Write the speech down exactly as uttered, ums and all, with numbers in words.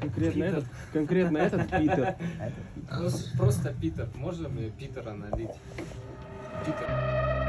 Конкретно этот? Конкретно этот Питер. Просто Питер. Можно мне Питера налить? Питер.